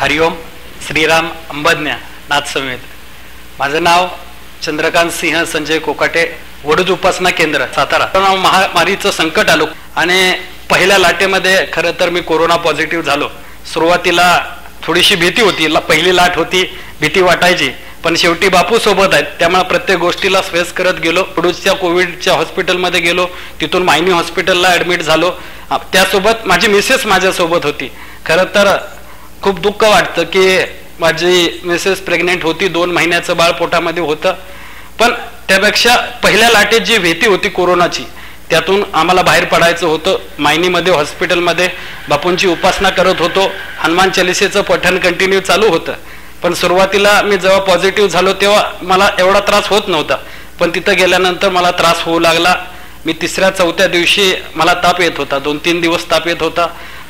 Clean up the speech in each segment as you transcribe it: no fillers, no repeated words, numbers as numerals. हरिओम श्रीराम अंबज्ञा नाथ संवेद। माझं नाव चंद्रकांत सिंह संजय कोकाटे, वडूज उपासना केंद्र, सातारा। महामारीचं संकट आलं आणि पहिल्या लाटेमध्ये खरं तर मी कोरोना पॉझिटिव्ह झालो। सुरुवातीला थोडीशी भीती होती, पहिली लाट होती, भीती वाटायची, पण शेवटी बापू सोबत आहेत त्यामुळे प्रत्येक गोष्टीला फेस करत गेलो। वडूजच्या कोविडच्या हॉस्पिटलमध्ये गेलो, तिथून मायनी हॉस्पिटलला ऍडमिट झालो। त्यासोबत माझी मिसेस माझ्या सोबत होती। खरं तर खूप दुःख वाटतं की माझी मिसेस प्रेग्नेंट होती, 2 महिन्याचं बाळ पोटामध्ये होतं। पण त्यापेक्षा पहिल्या लाटेत जी भीती होती कोरोनाची, त्यातून आम्हाला बाहेर पडायचं होतं। मायनीमध्ये हॉस्पिटलमध्ये बापूंची उपासना करत होतो, हनुमान चालीसेचं पठण कंटिन्यू चालू होतं। पण सुरुवातीला मी जेव्हा पॉझिटिव्ह झालो तेव्हा मला एवढा त्रास होत नव्हता, पण तिथं गेल्यानंतर मला त्रास होऊ लागला। मी 3-4 दिवशी मला ताप येत होता, 2-3 दिवस ताप येत होता।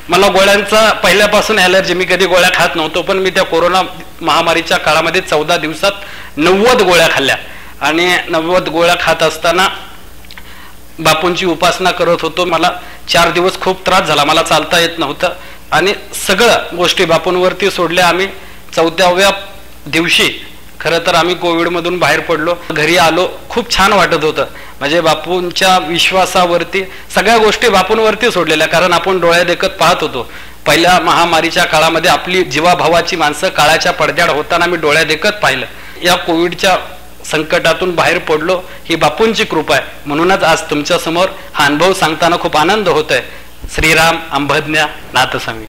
मला गोळ्यांचा पहिल्यापासून ॲलर्जी, मी कधी गोळ्या खात नव्हतो, पण मी त्या कोरोना महामारीच्या काळामध्ये 14 दिवसात 90 गोळ्या खाल्ल्या। आणि 90 गोळ्या खात असताना बापूंची उपासना करत होतो। मला 4 दिवस खूप त्रास झाला, मला चालता येत नव्हतं आणि सगळं गोष्टी बापूंवरती सोडल्या। आम्ही 14व्या दिवशी खरं तर आम्ही कोविडमधून बाहेर पडलो, घरी आलो। खूप छान वाटत होतं, म्हणजे बापूंच्या विश्वासावरती सगळ्या गोष्टी बापूंवरती सोडलेल्या, कारण आपण डोळ्यादेखत पाहत होतो। पहिल्या महामारीच्या काळामध्ये आपली जीवाभावाची माणसं काळाच्या पडद्याआड होताना मी डोळ्यादेखत पाहिलं। या कोविडच्या संकटातून बाहेर पडलो, ही बापूंची कृपा आहे। म्हणूनच आज तुमच्यासमोर हा अनुभव सांगताना खूप आनंद होत आहे। श्रीराम अंबज्ञा नाथ स्वामी।